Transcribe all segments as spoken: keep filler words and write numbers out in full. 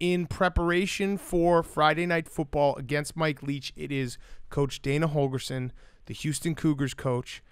in preparation for Friday Night Football against Mike Leach. It is Coach Dana Holgorsen, the Houston Cougars coach,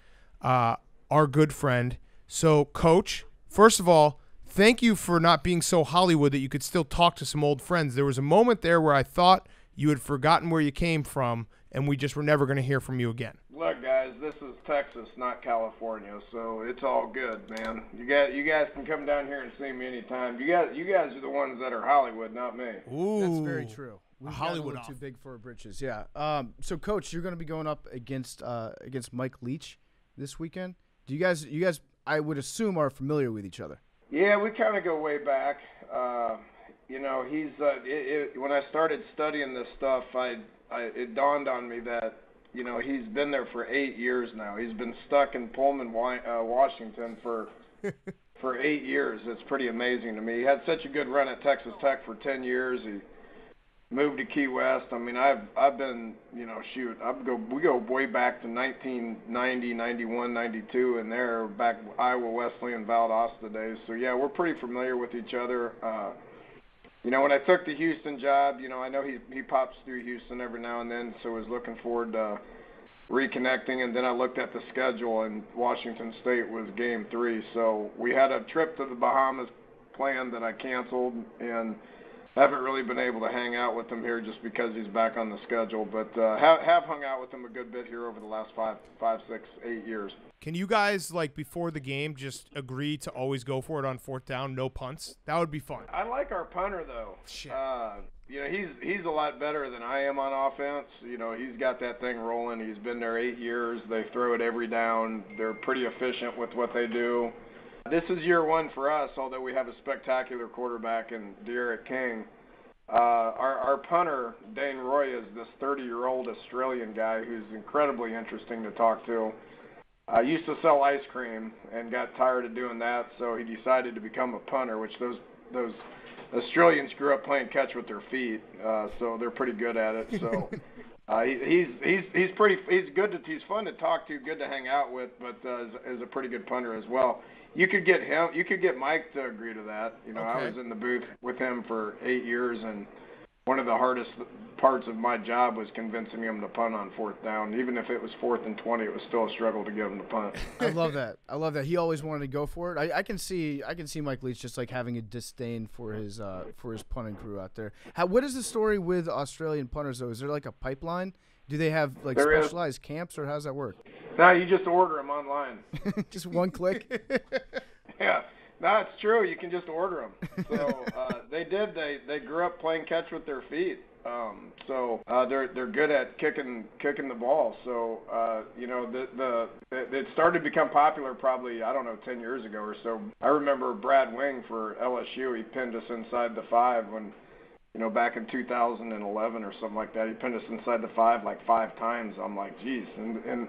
uh, our good friend. So, Coach, first of all, thank you for not being so Hollywood that you could still talk to some old friends. There was a moment there where I thought you had forgotten where you came from, and we just were never going to hear from you again. Look, guys, this is Texas, not California, so it's all good, man. You guys, you guys can come down here and see me anytime. You guys, you guys are the ones that are Hollywood, not me. Ooh, that's very true. We've Hollywood too big for our britches, yeah. Um, so, Coach, you're going to be going up against uh, against Mike Leach this weekend. Do you guys, you guys, I would assume, are familiar with each other? Yeah, we kind of go way back. Uh, you know, he's uh, it, it, when I started studying this stuff, I. I, it dawned on me that, you know, he's been there for eight years now. He's been stuck in Pullman, uh, Washington for for eight years. It's pretty amazing to me. He had such a good run at Texas Tech for ten years. He moved to Key West. I mean, I've I've been, you know, shoot, I go we go way back to nineteen ninety, ninety-one, ninety-two, and there back Iowa Wesleyan, Valdosta days. So yeah, we're pretty familiar with each other. Uh, You know, when I took the Houston job, you know, I know he he pops through Houston every now and then, so I was looking forward to reconnecting. And then I looked at the schedule, and Washington State was game three. So we had a trip to the Bahamas planned that I canceled, and haven't really been able to hang out with him here just because he's back on the schedule. But uh, have, have hung out with him a good bit here over the last five, five, six, eight years. Can you guys, like, before the game, just agree to always go for it on fourth down, no punts? That would be fun. I like our punter, though. Shit. Uh, you know, he's he's a lot better than I am on offense. You know, he's got that thing rolling. He's been there eight years. They throw it every down. They're pretty efficient with what they do. This is year one for us, although we have a spectacular quarterback in D'Eriq King. Uh, our, our punter, Dane Roy, is this thirty-year-old Australian guy who's incredibly interesting to talk to. I uh, used to sell ice cream and got tired of doing that, so he decided to become a punter, which those those Australians grew up playing catch with their feet, uh, so they're pretty good at it. So uh, he, he's he's he's pretty he's good to he's fun to talk to, good to hang out with, but uh, is, is a pretty good punter as well. You could get him. You could get Mike to agree to that. You know, okay. I was in the booth with him for eight years, and one of the hardest parts of my job was convincing him to punt on fourth down. Even if it was fourth and twenty, it was still a struggle to get him to punt. I love that. I love that. He always wanted to go for it. I, I can see. I can see Mike Leach just like having a disdain for his uh, for his punting crew out there. How, what is the story with Australian punters though? Is there like a pipeline? Do they have like there specialized is. camps, or how does that work? No, you just order them online. Just one click? Yeah. No, it's true. You can just order them. So uh, they did. They, they grew up playing catch with their feet. Um, so uh, they're they're good at kicking kicking the ball. So uh, you know the the it started to become popular probably I don't know ten years ago or so. I remember Brad Wing for L S U. He pinned us inside the five when. You know, back in two thousand eleven or something like that, he pinned us inside the five like five times. I'm like, geez. And, and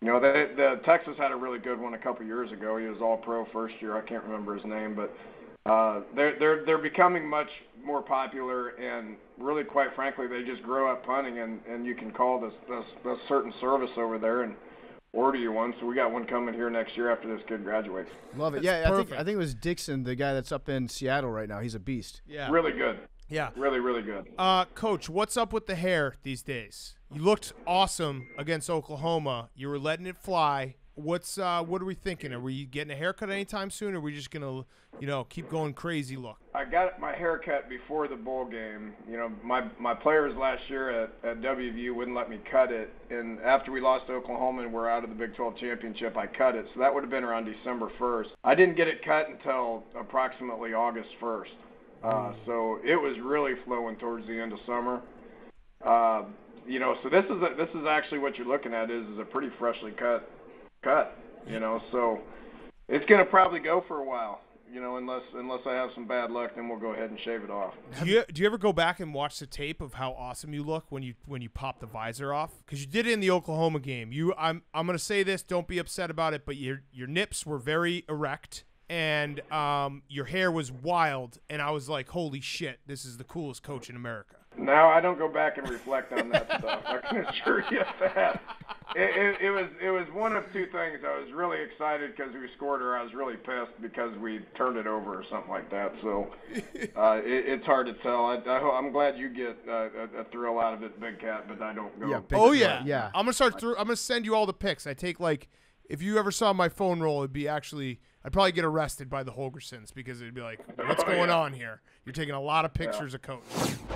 you know, the, the Texas had a really good one a couple years ago. He was all-pro first year. I can't remember his name. But uh, they're, they're, they're becoming much more popular. And really, quite frankly, they just grow up punting. And, and you can call this, this, this certain service over there and order you one. So we got one coming here next year after this kid graduates. Love it. That's yeah, I think, I think it was Dixon, the guy that's up in Seattle right now. He's a beast. Yeah, really good. Yeah. Really, really good. Uh, Coach, what's up with the hair these days? You looked awesome against Oklahoma. You were letting it fly. What's uh, what are we thinking? Are we getting a haircut anytime soon, or are we just going to, you know, keep going crazy look? I got my haircut before the bowl game. You know, my, my players last year at, at W V U wouldn't let me cut it. And after we lost to Oklahoma and we're out of the Big twelve championship, I cut it. So that would have been around December first. I didn't get it cut until approximately August first. Uh, so it was really flowing towards the end of summer, uh, you know. So this is a, this is actually what you're looking at is is a pretty freshly cut cut, you know. So it's gonna probably go for a while, you know, unless unless I have some bad luck, then we'll go ahead and shave it off. Do you do you ever go back and watch the tape of how awesome you look when you when you pop the visor off? Because you did it in the Oklahoma game. You I'm I'm gonna say this. Don't be upset about it, but your your nips were very erect. And um, your hair was wild, and I was like, holy shit, this is the coolest coach in America. No, I don't go back and reflect on that stuff. I can assure you of that. it, it, it was it was one of two things. I was really excited because we scored, or I was really pissed because we turned it over or something like that. So uh, it, it's hard to tell. I, I, I'm glad you get uh, a, a thrill out of it, Big Cat, but I don't go. Yeah, oh yeah, right. yeah. I'm gonna start through. I'm gonna send you all the picks. I take like if you ever saw my phone roll, it'd be actually. I'd probably get arrested by the Holgorsens because it'd be like, what's oh, going yeah. on here? You're taking a lot of pictures yeah. of coach.